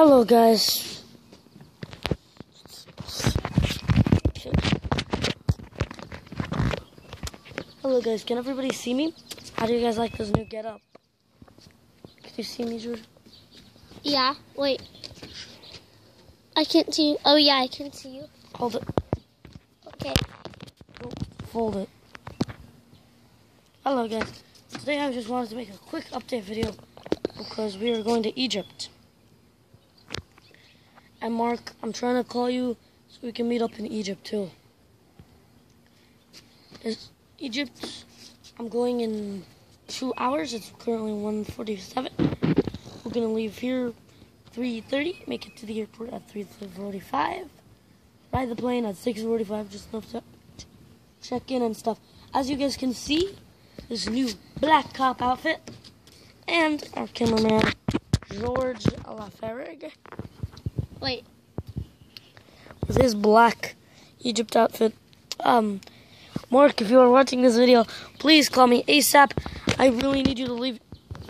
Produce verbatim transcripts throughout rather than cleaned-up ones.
Hello, guys. Hello, guys. Can everybody see me? How do you guys like this new getup? Can you see me, George? Yeah. Wait. I can't see you. Oh, yeah, I can see you. Hold it. Okay. Oh, fold it. Hello, guys. Today I just wanted to make a quick update video because we are going to Egypt. And Mark, I'm trying to call you so we can meet up in Egypt too. It's Egypt, I'm going in two hours. It's currently one forty-seven. We're going to leave here three thirty, make it to the airport at three forty-five. Ride the plane at six forty-five, just enough to check in and stuff. As you guys can see, this new black cop outfit. And our cameraman, George Laferrig. Wait. With his black Egypt outfit. Um, Mark, if you are watching this video, please call me ASAP. I really need you to leave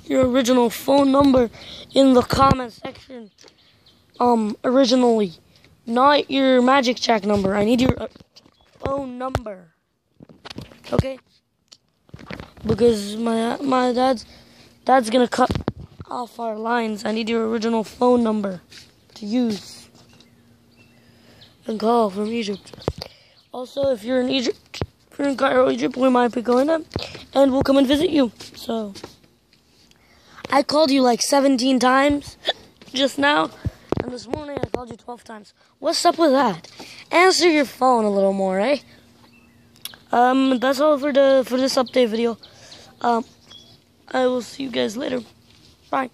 your original phone number in the comment section. Um, originally. Not your magic check number. I need your uh, phone number. Okay? Because my my dad's, dad's gonna cut off our lines. I need your original phone number to use and call from Egypt. Also, if you're in Egypt, if you're in Cairo, Egypt, we might be going up, and we'll come and visit you. So, I called you like seventeen times just now, and this morning I called you twelve times. What's up with that? Answer your phone a little more, eh? Um, that's all for the for this update video. Um, I will see you guys later. Bye.